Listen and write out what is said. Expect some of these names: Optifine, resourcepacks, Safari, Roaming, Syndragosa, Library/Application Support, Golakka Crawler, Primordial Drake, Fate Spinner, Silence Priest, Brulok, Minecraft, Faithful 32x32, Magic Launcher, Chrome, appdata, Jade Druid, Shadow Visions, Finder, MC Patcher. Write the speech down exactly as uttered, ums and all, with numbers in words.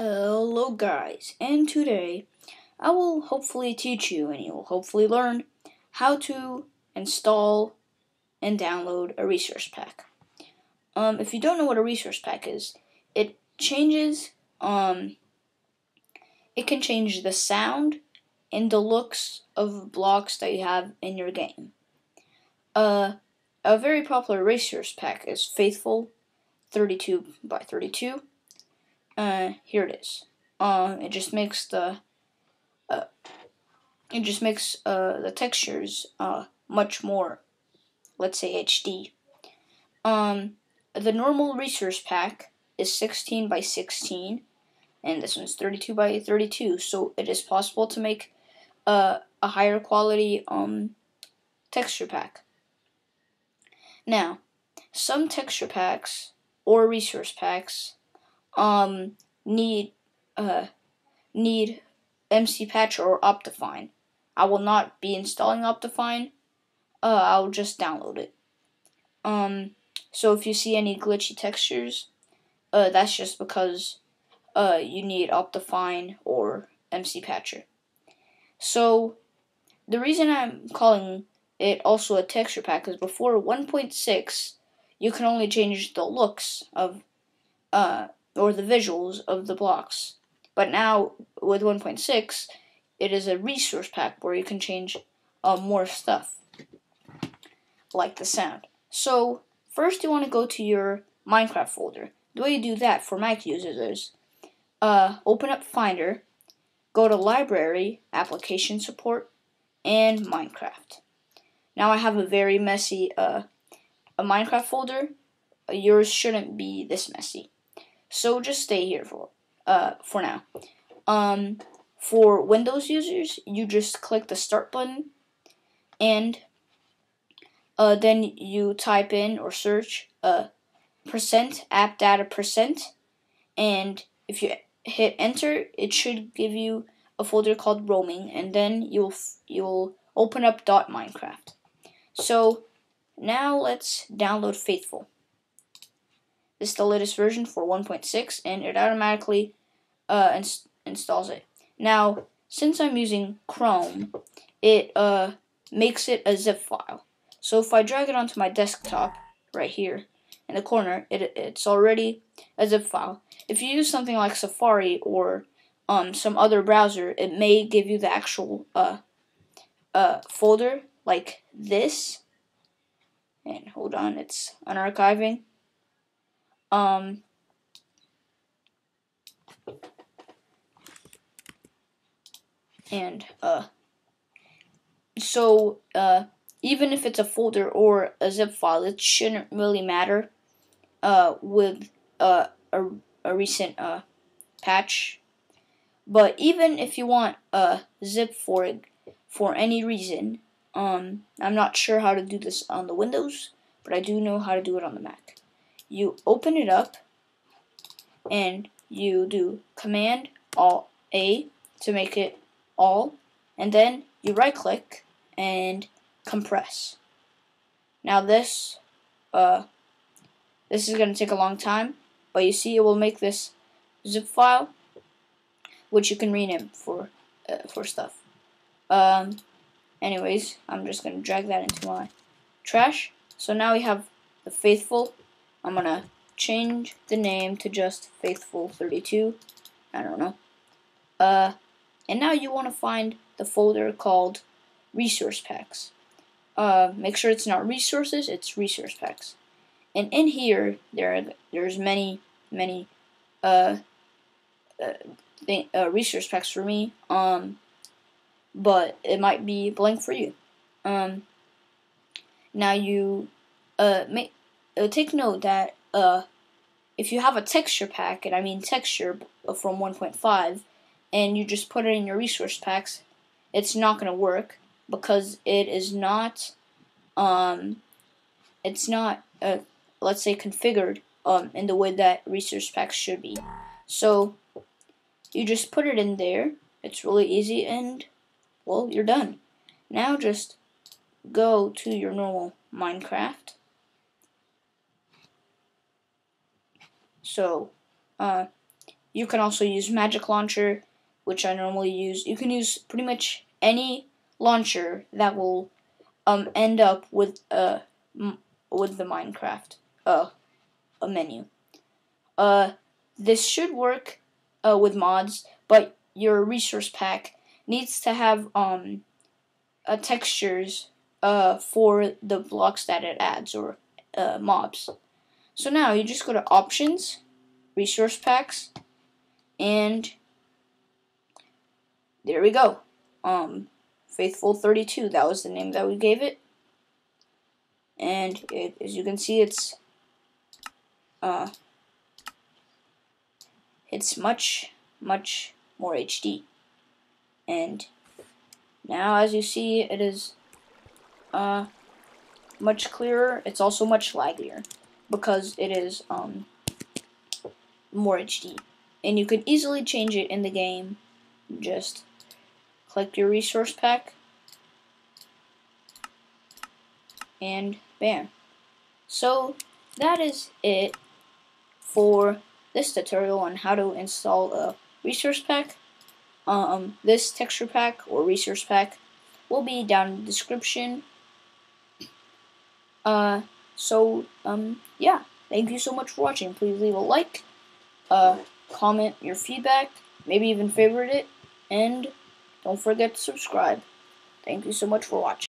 Hello guys, and today I will hopefully teach you and you will hopefully learn how to install and download a resource pack. Um, if you don't know what a resource pack is, it changes, um, it can change the sound and the looks of blocks that you have in your game. Uh, a very popular resource pack is Faithful thirty-two by thirty-two. Uh, here it is. Um, it just makes the uh, it just makes uh, the textures uh, much more, let's say, H D. Um, the normal resource pack is sixteen by sixteen, and this one's thirty-two by thirty-two. So it is possible to make uh, a higher quality um, texture pack. Now, some texture packs or resource packs Um, need uh, need M C Patcher or Optifine. I will not be installing Optifine. Uh, I'll just download it. Um, so if you see any glitchy textures, uh, that's just because uh, you need Optifine or M C Patcher. So the reason I'm calling it also a texture pack is before one point six, you can only change the looks of uh. or the visuals of the blocks. But now, with one point six, it is a resource pack where you can change uh, more stuff, like the sound. So, first you want to go to your Minecraft folder. The way you do that for Mac users is, uh, open up Finder, go to Library, Application Support, and Minecraft. Now I have a very messy uh, a Minecraft folder. Yours shouldn't be this messy. So just stay here for uh for now. Um, for Windows users, you just click the Start button, and uh, then you type in or search uh, percent app data percent, and if you hit Enter, it should give you a folder called Roaming, and then you'll you'll open up .minecraft. So now let's download Faithful. This is the latest version for one point six, and it automatically uh, ins installs it. Now, since I'm using Chrome, it uh, makes it a zip file. So if I drag it onto my desktop, right here in the corner, it, it's already a zip file. If you use something like Safari or um, some other browser, it may give you the actual uh, uh, folder like this. And hold on, it's unarchiving. Um, and, uh, so, uh, even if it's a folder or a zip file, it shouldn't really matter, uh, with, uh, a, a recent, uh, patch. But even if you want a zip for it, for any reason, um, I'm not sure how to do this on the Windows, but I do know how to do it on the Mac. You open it up, and you do Command Alt A to make it all, and then you right-click and compress. Now this, uh, this is going to take a long time, but you see it will make this zip file, which you can rename for uh, for stuff. Um, anyways, I'm just going to drag that into my trash. So now we have the Faithful. I'm gonna change the name to just Faithful thirty-two. I don't know. Uh, and now you want to find the folder called Resource Packs. Uh, make sure it's not Resources; it's Resource Packs. And in here, there are, there's many many uh, uh, thing, uh, resource packs for me. Um, but it might be blank for you. Um, now you uh make. Take note that uh, if you have a texture pack, and I mean texture from one point five, and you just put it in your resource packs, it's not going to work because it is not, um, it's not, uh, let's say, configured um, in the way that resource packs should be. So you just put it in there. It's really easy, and well, you're done. Now just go to your normal Minecraft. So, uh, You can also use Magic Launcher, which I normally use. You can use pretty much any launcher that will um, end up with uh, m with the Minecraft uh, a menu. Uh, this should work uh, with mods, but your resource pack needs to have um, uh, textures uh, for the blocks that it adds, or uh, mobs. So now you just go to Options, Resource Packs, and there we go. Um, Faithful thirty-two, that was the name that we gave it. And it, as you can see, it's uh, it's much, much more H D. And now, as you see, it is uh, much clearer. It's also much laggier because it is um, more H D. And you can easily change it in the game. Just click your resource pack, and bam. So that is it for this tutorial on how to install a resource pack. Um, this texture pack or resource pack will be down in the description. Uh, so um, yeah, thank you so much for watching. Please leave a like, uh, comment your feedback, maybe even favorite it, and don't forget to subscribe. Thank you so much for watching.